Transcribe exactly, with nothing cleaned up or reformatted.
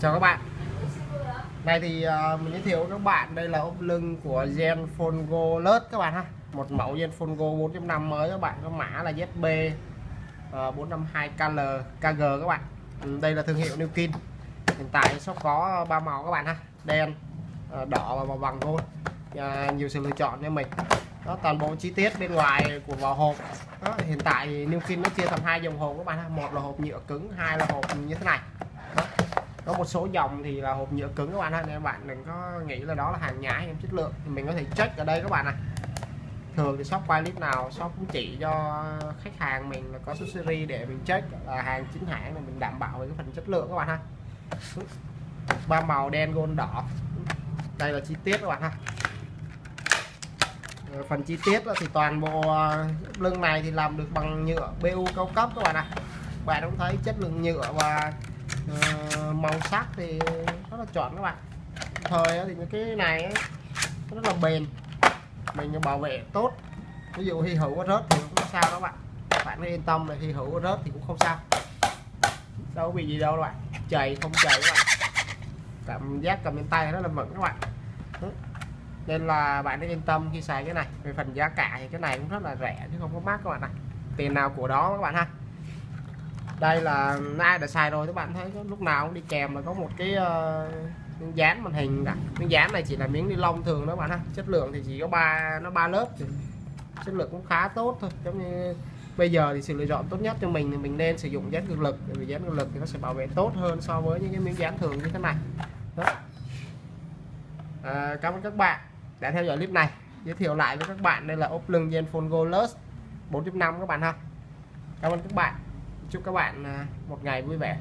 Chào các bạn. Này thì uh, mình giới thiệu các bạn đây là ốp lưng của Zenfone Go lớt các bạn ha. Một mẫu Zenfone Go bốn chấm năm mới các bạn, có mã là Z B bốn năm hai K L K G các bạn. Đây là thương hiệu Nillkin. Hiện tại shop có ba màu các bạn ha, đen, đỏ và màu vàng thôi. À, nhiều sự lựa chọn cho mình. Đó, toàn bộ chi tiết bên ngoài của vỏ hộp. Đó, hiện tại Nillkin nó chia thành hai dòng hộp các bạn ha, một là hộp nhựa cứng, hai là hộp như thế này. Đó. Có một số dòng thì là hộp nhựa cứng các bạn ha, nên các bạn đừng có nghĩ là đó là hàng nhái em chất lượng. Thì mình có thể check ở đây các bạn này. Thường thì shop quay clip nào shop cũng chỉ cho khách hàng mình là có số series để mình check là hàng chính hãng, mình đảm bảo về cái phần chất lượng các bạn ha. Ba màu đen, gold, đỏ. Đây là chi tiết các bạn ha. Phần chi tiết thì toàn bộ lưng này thì làm được bằng nhựa bê u cao cấp các bạn ạ. Bạn cũng thấy chất lượng nhựa và màu sắc thì rất là chuẩn các bạn. Thời thì cái này rất là bền, mình bảo vệ tốt. Ví dụ hy hữu có rớt thì cũng không sao đó các bạn. Bạn cứ yên tâm là hy hữu có rớt thì cũng không sao, đâu có bị gì đâu các bạn. Chày không chày các bạn, cảm giác cầm trên tay rất là vững các bạn. Nên là bạn nên yên tâm khi xài cái này. Về phần giá cả thì cái này cũng rất là rẻ chứ không có mắc các bạn này. Tiền nào của đó các bạn ha. Đây là ai đã xài rồi các bạn thấy lúc nào cũng đi kèm là có một cái uh, dán màn hình cả. Miếng dán này chỉ là miếng ni lông thường đó các bạn ha. Chất lượng thì chỉ có ba nó ba lớp thì chất lượng cũng khá tốt thôi. Giống như bây giờ thì sự lựa chọn tốt nhất cho mình thì mình nên sử dụng dán cường lực, vì dán cường lực thì nó sẽ bảo vệ tốt hơn so với những cái miếng dán thường như thế này. Đó. À, cảm ơn các bạn đã theo dõi clip này. Giới thiệu lại với các bạn đây là ốp lưng Zenfone Go Plus bốn chấm năm các bạn ha. Cảm ơn các bạn. Chúc các bạn một ngày vui vẻ.